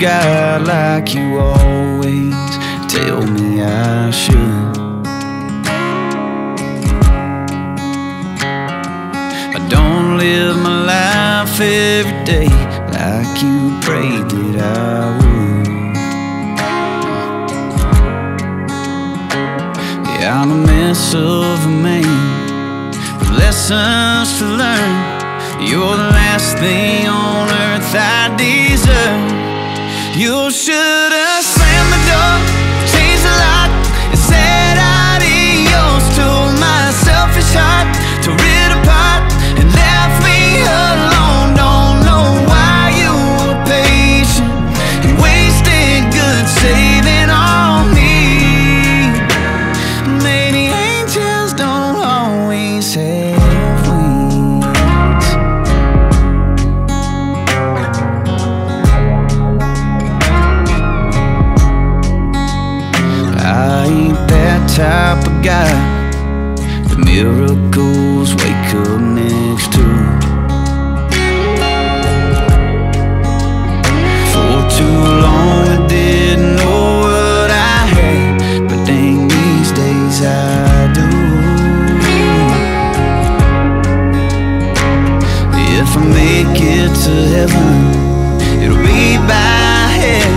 guy like you always tell me I should. I don't live my life every day like you prayed that I would. Yeah, I'm a mess of a man with lessons to learn. You're the last thing on earth I deserve. You should've slammed the door, changed the lock, and said adios to my selfish heart. Tore it apart and left me alone. Don't know why you were patient and wasted good saving on me. Maybe angels don't always have wings. Type of guy the miracles wake up next to. For too long I didn't know what I had, but dang, these days I do. If I make it to heaven, it'll be by head.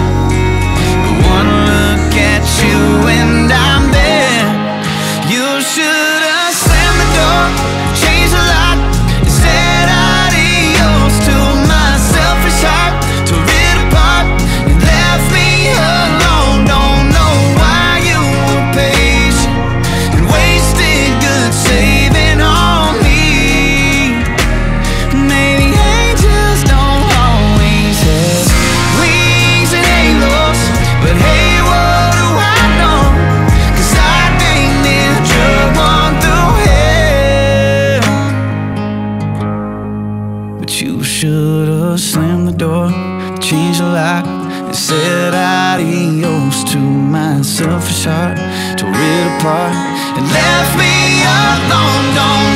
But one look at you and I'm there. Should've slammed the door, changed the lock, and said adios to my selfish heart. Tore it apart and left me alone. Don't know why you were patient and wasted good saving on me. Maybe angels don't always have wings and halos, but hey, what do I know? 'Cause I think this one through hell. But you should've slammed the door, changed the lock, and said adios to my selfish heart. Tore it apart and left me alone. Don't